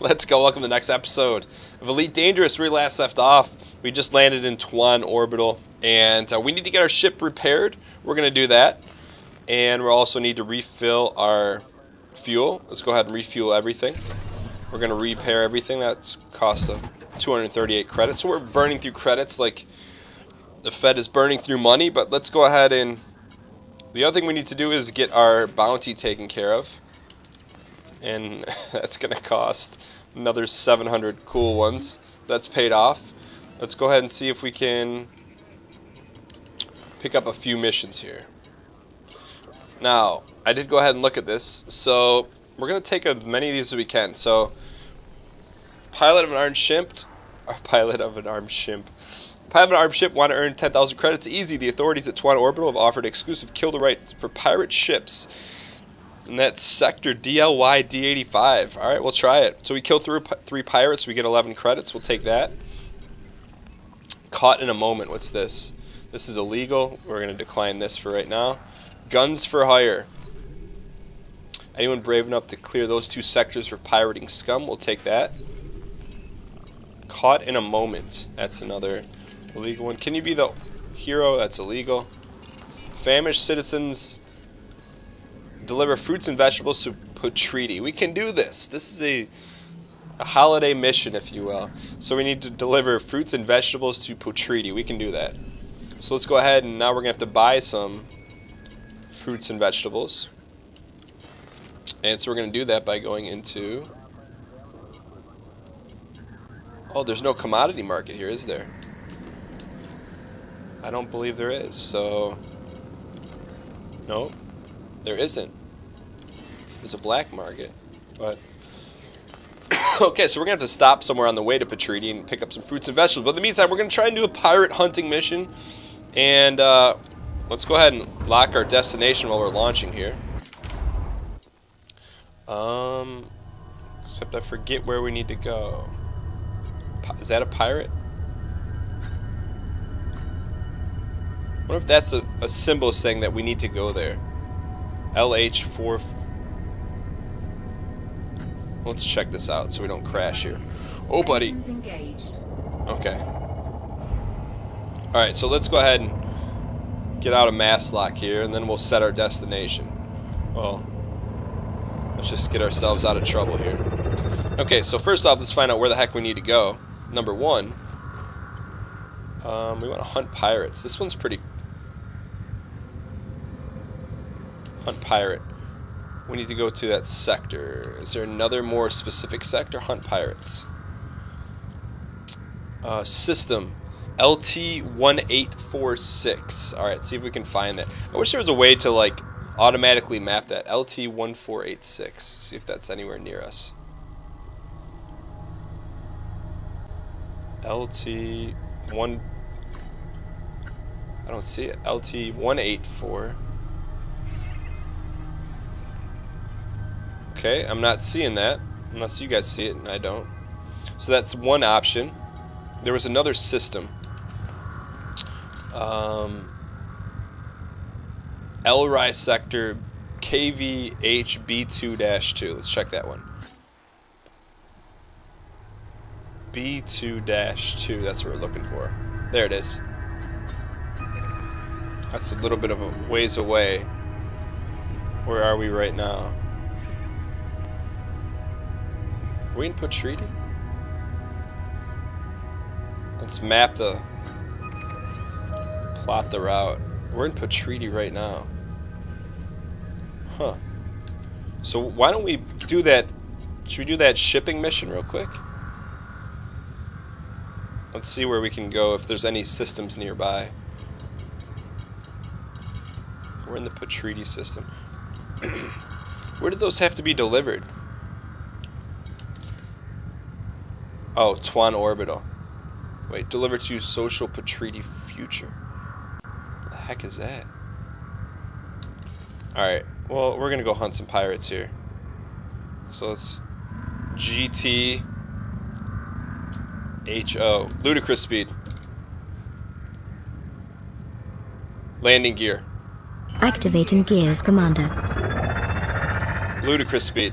Let's go. Welcome to the next episode of Elite Dangerous. Where we last left off, we just landed in Tuan Orbital, and we need to get our ship repaired. We're going to do that, and we also need to refill our fuel. Let's go ahead and refuel everything. We're going to repair everything. That's cost of 238 credits. So we're burning through credits like the Fed is burning through money, but let's go ahead and... The other thing we need to do is get our bounty taken care of. And that's going to cost another 700 cool ones. That's paid off. Let's go ahead and see if we can pick up a few missions here. Now, I did go ahead and look at this. So, we're going to take as many of these as we can. So, Pilot of an armed ship want to earn 10,000 credits. Easy. The authorities at Tuan Orbital have offered exclusive kill the rights for pirate ships. And that's Sector DLY D85. Alright, we'll try it. So we kill three pirates. We get 11 credits. We'll take that. Caught in a moment. What's this? This is illegal. We're going to decline this for right now. Guns for hire. Anyone brave enough to clear those two sectors for pirating scum? We'll take that. Caught in a moment. That's another... illegal one. Can you be the hero? That's illegal. Famished citizens. Deliver fruits and vegetables to Potridi. We can do this. This is a holiday mission, if you will. So we need to deliver fruits and vegetables to Potridi. We can do that. So let's go ahead, and now we're going to have to buy some fruits and vegetables. And so we're going to do that by going into... Oh, there's no commodity market here, is there? I don't believe there is, so... Nope. There isn't. There's a black market, but... Okay, so we're going to have to stop somewhere on the way to Potridi and pick up some fruits and vegetables. But in the meantime, we're going to try and do a pirate hunting mission. And let's go ahead and lock our destination while we're launching here. Except I forget where we need to go. Is that a pirate? I wonder if that's a symbol saying that we need to go there. LH4... Let's check this out so we don't crash here. Oh, buddy. Okay. Alright, so let's go ahead and get out of mass lock here, and then we'll set our destination. Well, let's just get ourselves out of trouble here. Okay, so first off, let's find out where the heck we need to go. Number one. We want to hunt pirates. This one's pretty... Hunt pirate. We need to go to that sector. Is there another more specific sector? Hunt pirates. System. LT1846. Alright, see if we can find that. I wish there was a way to, like, automatically map that. LT1486. See if that's anywhere near us. LT1... I don't see it. LT184. Okay, I'm not seeing that. Unless you guys see it and I don't. So that's one option. There was another system. LRI Sector KVH B2-2. Let's check that one. B2-2. That's what we're looking for. There it is. That's a little bit of a ways away. Where are we right now? Are we in Potridi? Let's map the... plot the route. We're in Potridi right now. Huh. So why don't we do that... Should we do that shipping mission real quick? Let's see where we can go, if there's any systems nearby. We're in the Potridi system. Where did those have to be delivered? Oh, Tuan Orbital. Wait, deliver to Social Potridi Future. What the heck is that? Alright, well, we're gonna go hunt some pirates here. So let's... GT... HO. Ludicrous speed. Landing gear. Activating gears, Commander. Ludicrous speed.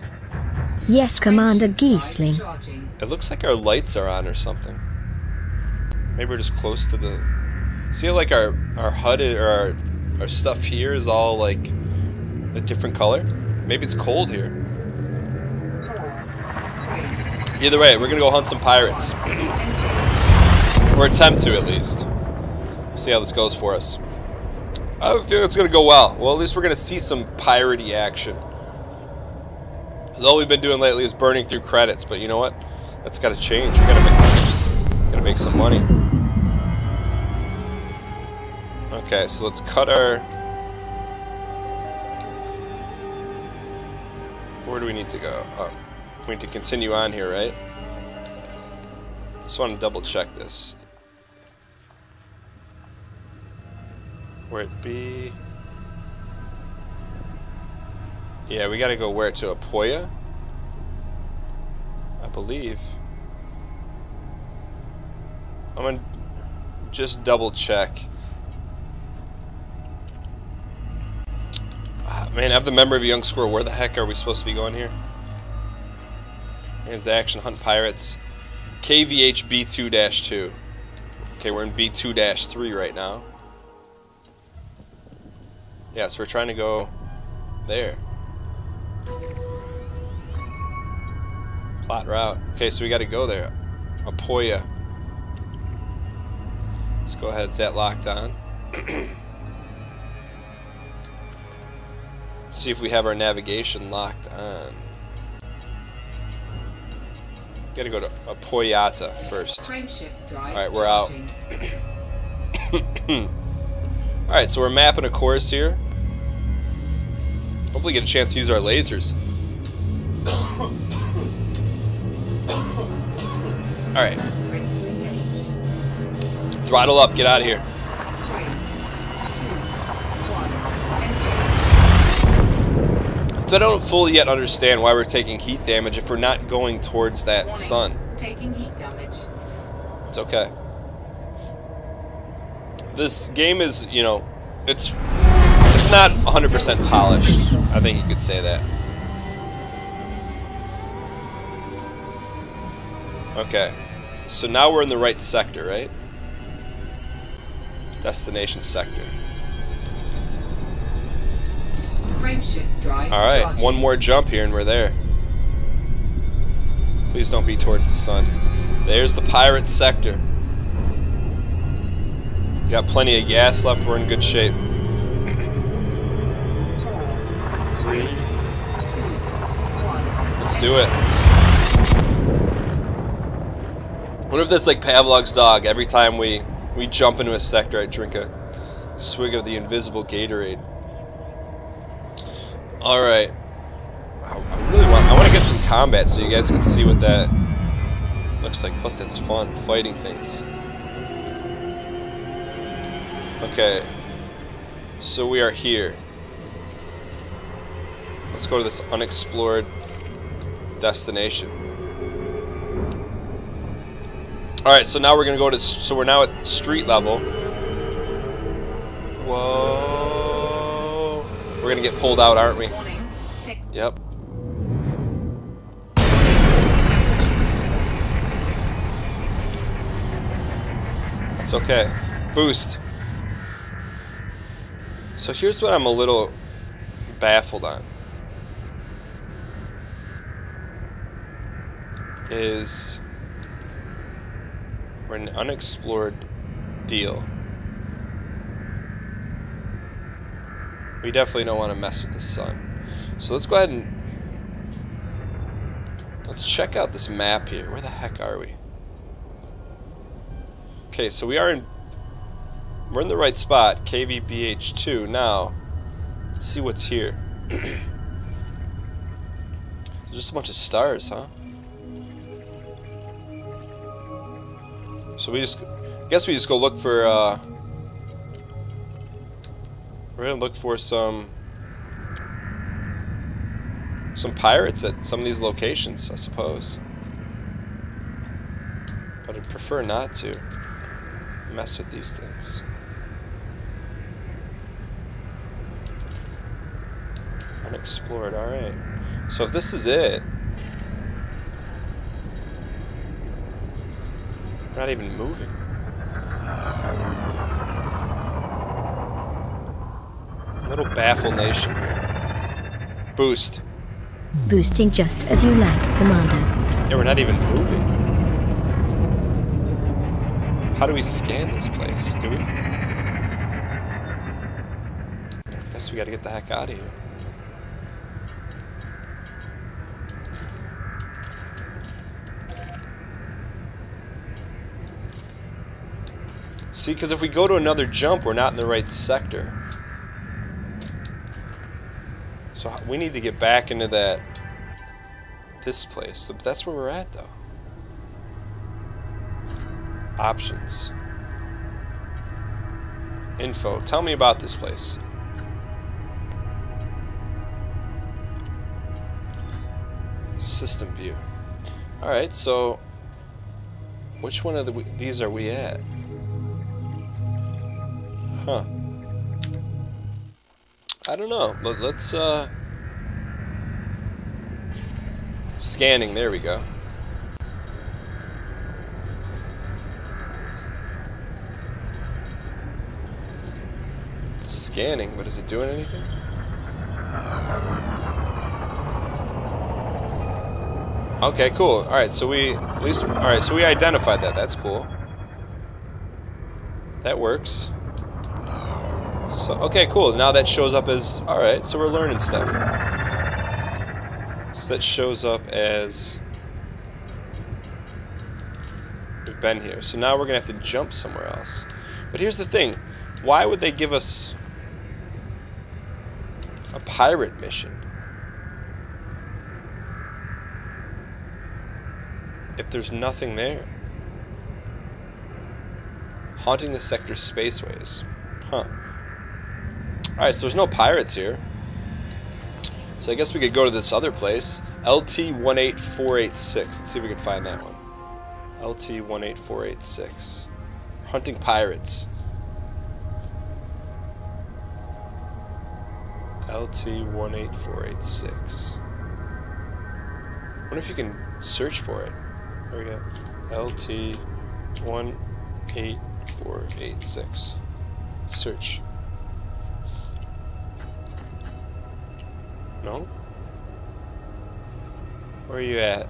Yes, Commander Gheesling. It looks like our lights are on or something. Maybe we're just close to the... See how like our HUD or our stuff here is all like a different color? Maybe it's cold here. Either way, we're gonna go hunt some pirates. Or attempt to, at least. See how this goes for us. I have a feeling it's gonna go well. Well, at least we're gonna see some piratey action. Because all we've been doing lately is burning through credits, but you know what? That's gotta change. We're gonna make some money. Okay, so let's cut our... Where do we need to go? We need to continue on here, right? Just want to double check this. Where it be? Yeah, we gotta go where to? Apoya? I believe. I'm gonna just double check. Man, I have the memory of a young squirrel. Where the heck are we supposed to be going here? Transaction, hunt pirates. KVH B2-2. Okay, we're in B2-3 right now. Yeah, so we're trying to go there. Plot route. Okay, so we gotta go there. Apoya. Let's go ahead, is that locked on? See if we have our navigation locked on. Gotta go to Apoyata first. Alright, we're out. Alright, so we're mapping a course here. Hopefully get a chance to use our lasers. Alright. Throttle up, get out of here. So I don't fully yet understand why we're taking heat damage if we're not going towards that sun. Taking heat damage. It's okay. This game is, you know, it's not 100% polished. I think you could say that. Okay. So now we're in the right sector, right? Destination sector. Alright, one more jump here and we're there. Please don't be towards the sun. There's the pirate sector. Got plenty of gas left, we're in good shape. 3, 2, 1. Let's do it. What if that's like Pavlov's dog? Every time we jump into a sector, I drink a swig of the invisible Gatorade. Alright. I want to get some combat so you guys can see what that looks like. Plus it's fun, fighting things. Okay. So we are here. Let's go to this unexplored destination. Alright, so now we're going to go to... So we're now at street level. Whoa. We're gonna get pulled out, aren't we? Yep. That's okay. Boost. So here's what I'm a little baffled on. Is we're an unexplored deal. We definitely don't want to mess with the sun. So let's go ahead and... Let's check out this map here. Where the heck are we? Okay, so we are in... We're in the right spot. KVBH2. Now, let's see what's here. There's just a bunch of stars, huh? So we just... I guess we just go look for... We're gonna look for some pirates at some of these locations, I suppose. But I'd prefer not to mess with these things. Unexplored, alright. So if this is it, We're not even moving. A little baffle nation here. Boost. Boosting just as you like, Commander. Yeah, we're not even moving. How do we scan this place? Do we? I guess we gotta get the heck out of here. See, because if we go to another jump, we're not in the right sector. So we need to get back into that... this place. That's where we're at, though. Options. Info. Tell me about this place. System view. Alright, so... which one of these are we at? Huh. I don't know. Let's, scanning. There we go. It's scanning, but is it doing anything? Okay, cool. Alright, so we... at least... alright, so we identified that. That's cool. That works. So, okay, cool. Now that shows up as... alright, so we're learning stuff. So that shows up as... we've been here. So now we're going to have to jump somewhere else. But here's the thing. Why would they give us... a pirate mission? If there's nothing there. Haunting the sector's spaceways. Huh. Alright, so there's no pirates here. So I guess we could go to this other place. LT18486. Let's see if we can find that one. LT18486. Hunting pirates. LT18486. I wonder if you can search for it. There we go. LT18486. Search. No? Where are you at?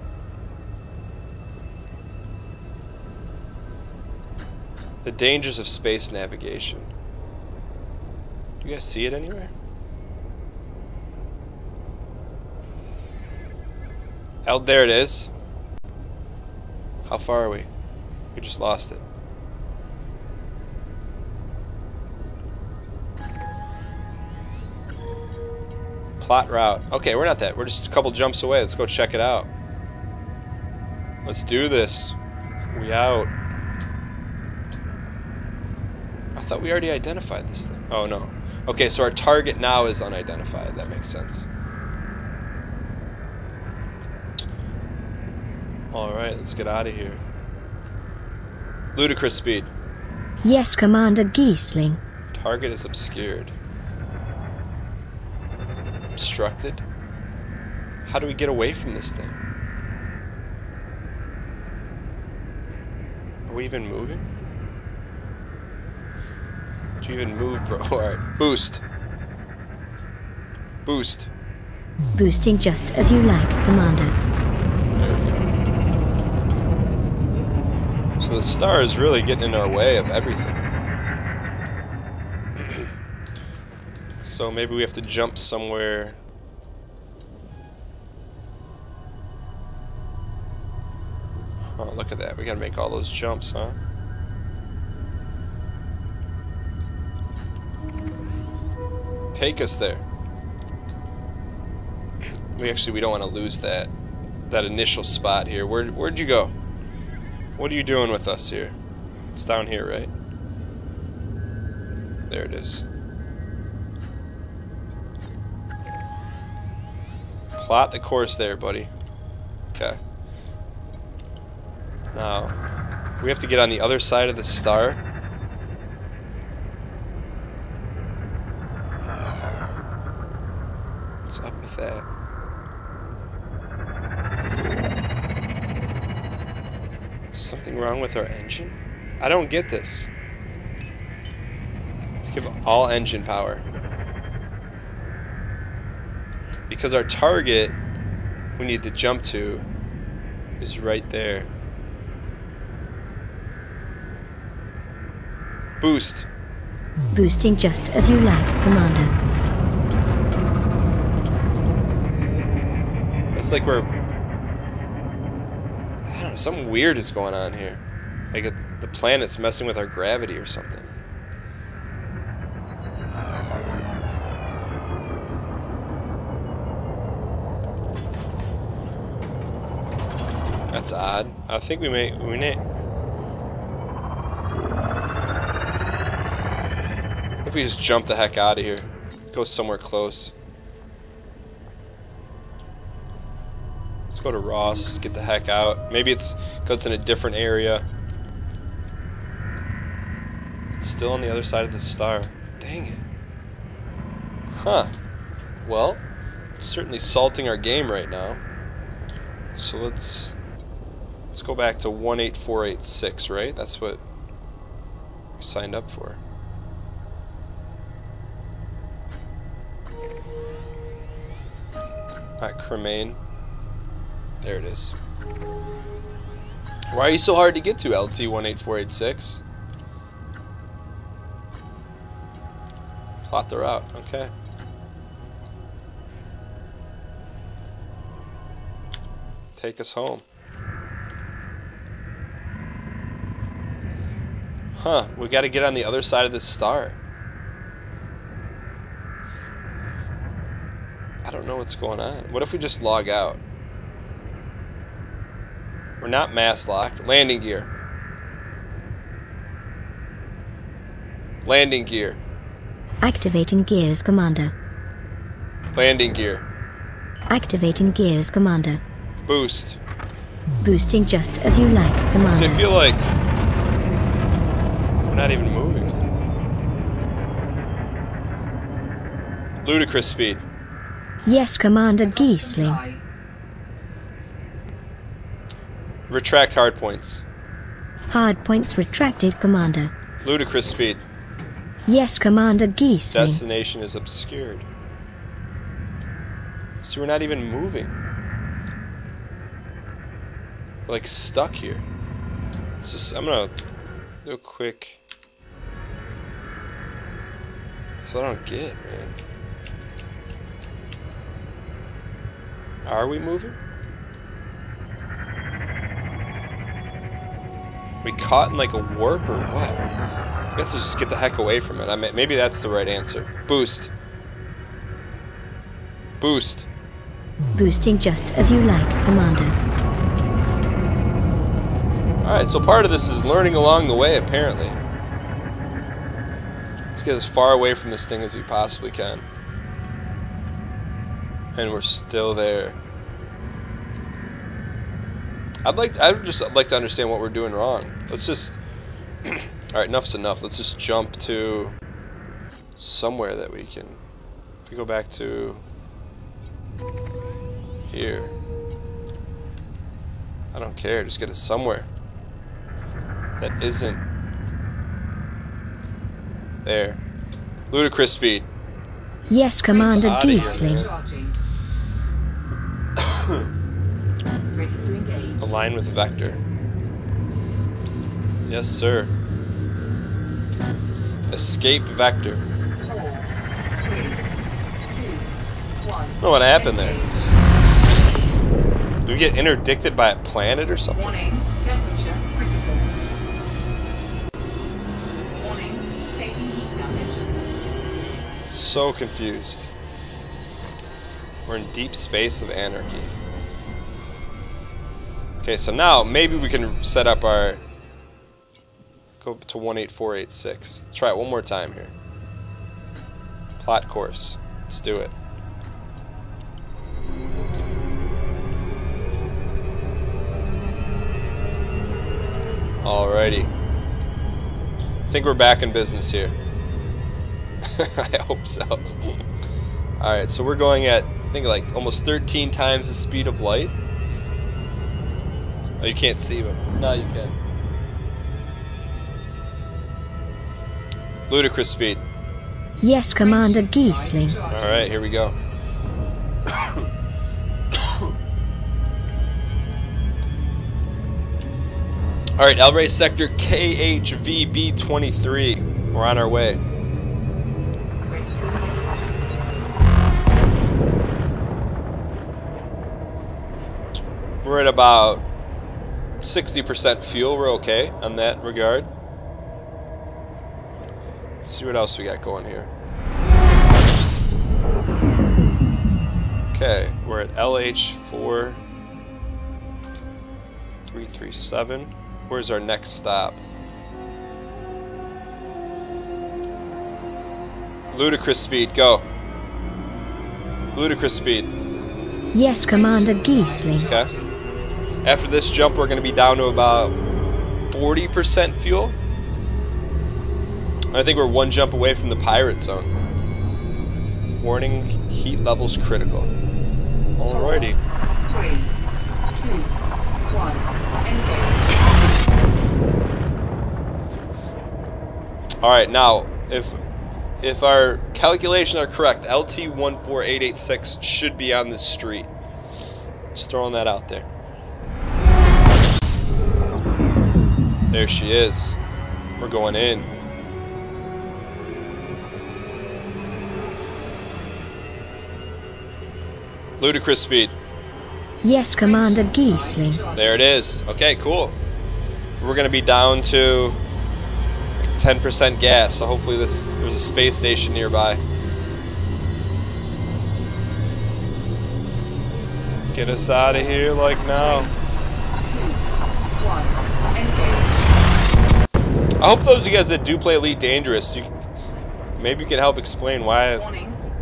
The dangers of space navigation. Do you guys see it anywhere? Out there it is. How far are we? We just lost it. Plot route. Okay, we're not that. We're just a couple jumps away. Let's go check it out. Let's do this. We out. I thought we already identified this thing. Oh, no. Okay, so our target now is unidentified. That makes sense. Alright, let's get out of here. Ludicrous speed. Yes, Commander Gheesling. Target is obscured. Obstructed? How do we get away from this thing? Are we even moving? Did you even move, bro? Alright. Boost. Boost. Boosting just as you like, Commander. There we go. So the star is really getting in our way of everything. So maybe we have to jump somewhere. Oh, look at that. We gotta make all those jumps, huh? Take us there. We don't want to lose that initial spot here. Where'd you go? What are you doing with us here? It's down here, right? There it is. Plot the course there, buddy. Okay. Now, we have to get on the other side of the star. What's up with that? Something wrong with our engine? I don't get this. Let's give all engine power. Because our target we need to jump to is right there. Boost. Boosting just as you like, Commander. It's like we're... I don't know, something weird is going on here. Like the planet's messing with our gravity or something. That's odd. I think we may... If we just jump the heck out of here, go somewhere close. Let's go to Ross, get the heck out. Maybe it's because it's in a different area. It's still on the other side of the star. Dang it. Huh. Well, it's certainly salting our game right now. So let's go back to 18486, right? That's what we signed up for. Not Cremaine. There it is. Why are you so hard to get to, LT18486? Plot the route, okay. Take us home. Huh, we gotta get on the other side of this star. I don't know what's going on. What if we just log out? We're not mass locked. Landing gear. Landing gear. Activating gears, Commander. Landing gear. Activating gears, Commander. Boost. Boosting just as you like, Commander. So I feel like we're not even moving. Ludicrous speed. Yes, Commander Gheesling. Retract hardpoints. Hardpoints retracted, Commander. Ludicrous speed. Yes, Commander Gheesling. Destination is obscured. So we're not even moving. We're like stuck here. It's just, I'm gonna do a quick. That's what I don't get, man. Are we moving? We caught in like a warp or what? I guess we'll just get the heck away from it. I mean, maybe that's the right answer. Boost. Boost. Boosting just as you like, Commander. Alright, so part of this is learning along the way, apparently. Let's get as far away from this thing as we possibly can. And we're still there. I'd just like to understand what we're doing wrong. Let's just alright, enough's enough. Let's just jump to somewhere that we can. If we go back to here. I don't care, just get us somewhere. That isn't there. Ludicrous speed. Yes, Commander Gheesling. Ready to engage. Align with vector. Yes, sir. Escape vector. 4, 3, 2, 1. I don't know what happened there. Did we get interdicted by a planet or something? Warning, temperature critical. Warning, taking heat damage. So confused. We're in deep space of anarchy. Okay, so now maybe we can set up our... Go to 18486. Try it one more time here. Plot course. Let's do it. Alrighty. I think we're back in business here. I hope so. Alright, so we're going at, I think, like almost 13 times the speed of light. Oh, you can't see them. No, you can. Ludicrous speed. Yes, Commander Gheesling. Alright, here we go. Alright, El Rey Sector KHVB-23. We're on our way. We're at about 60% fuel. We're okay on that regard. Let's see what else we got going here. Okay, we're at LH4 337. Where's our next stop? Ludicrous speed, go. Ludicrous speed. Yes, Commander Gheesling. Okay. After this jump, we're going to be down to about 40% fuel. I think we're one jump away from the pirate zone. Warning, heat levels critical. Alrighty. 3, 2, 1, engage. Alright, now, if our calculations are correct, LT14886 should be on the street. Just throwing that out there. There she is. We're going in. Ludicrous speed. Yes, Commander Gheesling. There it is. Okay, cool. We're going to be down to 10% gas, so hopefully there's a space station nearby. Get us out of here like now. 3, 2, 1. I hope those of you guys that do play Elite Dangerous, maybe you can help explain why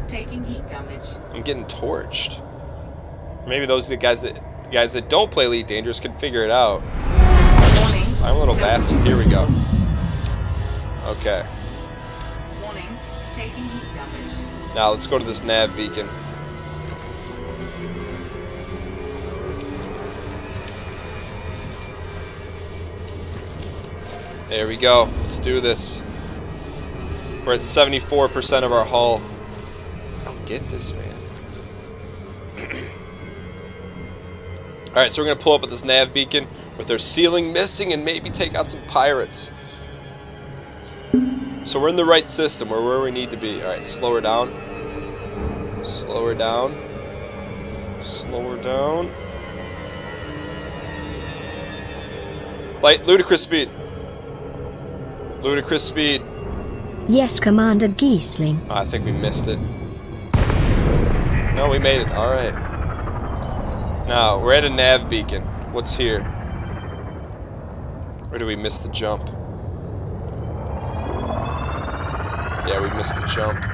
taking heat damage. I'm getting torched. Maybe those guys that don't play Elite Dangerous can figure it out. Warning, I'm a little baffled. Here we go. Okay. Warning, taking heat damage. Now let's go to this nav beacon. There we go. Let's do this. We're at 74% of our hull. I don't get this, man. Alright, so we're going to pull up at this nav beacon with their ceiling missing and maybe take out some pirates. So we're in the right system. We're where we need to be. Alright, slow her down. Slow her down. Slow her down. Light, ludicrous speed. Ludicrous speed. Yes, Commander Gheesling. Oh, I think we missed it. No, we made it. Alright. Now, we're at a nav beacon. What's here? Or do we miss the jump? Yeah, we missed the jump.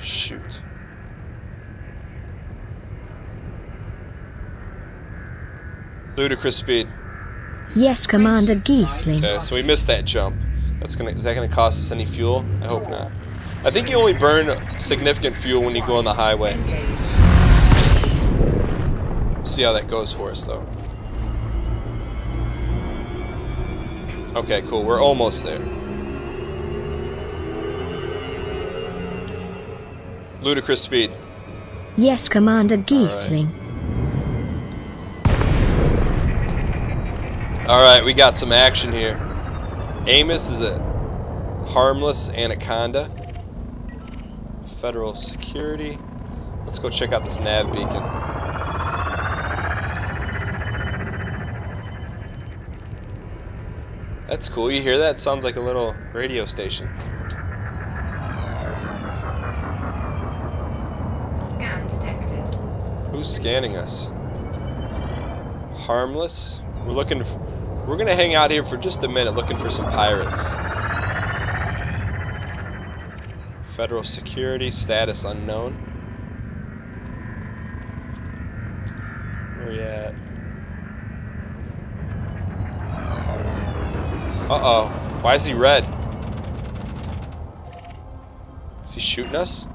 Shoot. Ludicrous speed. Yes, Commander Gheesling. Okay, so we missed that jump. Is that gonna cost us any fuel? I hope not. I think you only burn significant fuel when you go on the highway. We'll see how that goes for us, though. Okay, cool. We're almost there. Ludicrous speed. Yes, Commander Gheesling. Alright, we got some action here. Amos is a harmless Anaconda. Federal security. Let's go check out this nav beacon. That's cool. You hear that? It sounds like a little radio station. Scan detected. Who's scanning us? Harmless? We're looking for... We're gonna hang out here for just a minute looking for some pirates. Federal security, status unknown. Where are you at? Uh-oh. Why is he red? Is he shooting us?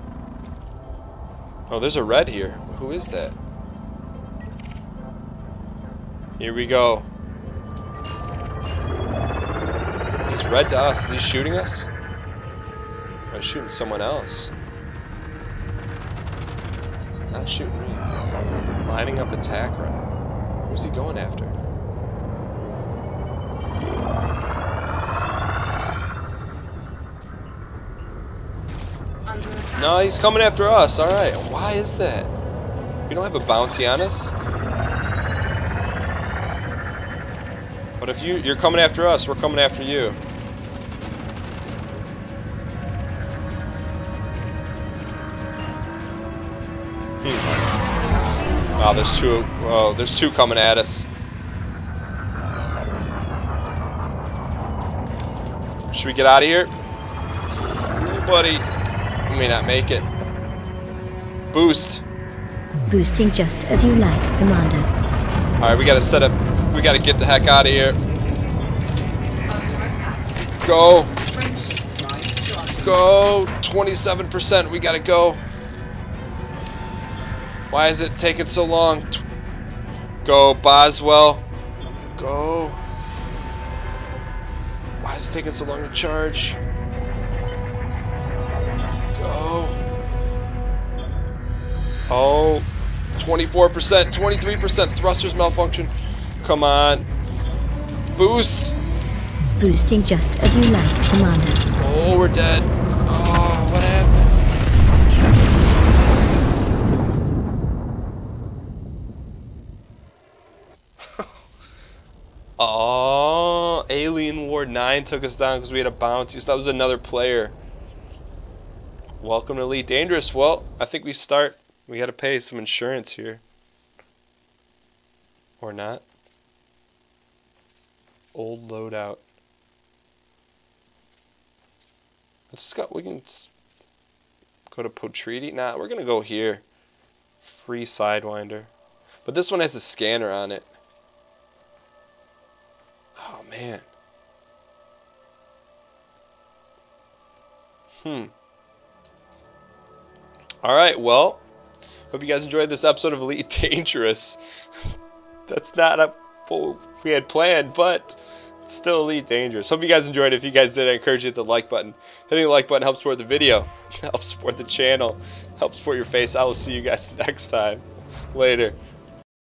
Oh, there's a red here. Who is that? Here we go. He's red to us. Is he shooting us? Or he's shooting someone else? Not shooting me. Lining up attack run. Who's he going after? No, he's coming after us. All right. Why is that? We don't have a bounty on us. But if you're coming after us, we're coming after you. Hmm. Oh, there's two. Oh, there's two coming at us. Should we get out of here, buddy? May not make it. Boost. Boosting just as you like, Commander. All right, we gotta set up. We gotta get the heck out of here. Go. Go. 27%. We gotta go. Why is it taking so long? Go, Boswell. Go. Why is it taking so long to charge? Oh, 24%, 23%, thrusters malfunction. Come on. Boost. Boosting just as you like, Commander. Oh, we're dead. Oh, what happened? Oh, Alien Ward 9 took us down because we had a bounty. So that was another player. Welcome to Elite Dangerous. Well, I think we start... We gotta pay some insurance here. Or not. Old loadout. Let's go, we can go to Potridi. Nah, we're gonna go here. Free Sidewinder. But this one has a scanner on it. Oh man. Hmm. Alright, well. Hope you guys enjoyed this episode of Elite Dangerous. That's not what we had planned, but it's still Elite Dangerous. Hope you guys enjoyed it. If you guys did, I encourage you to hit the like button. Hitting the like button helps support the video, helps support the channel, helps support your face. I will see you guys next time. Later.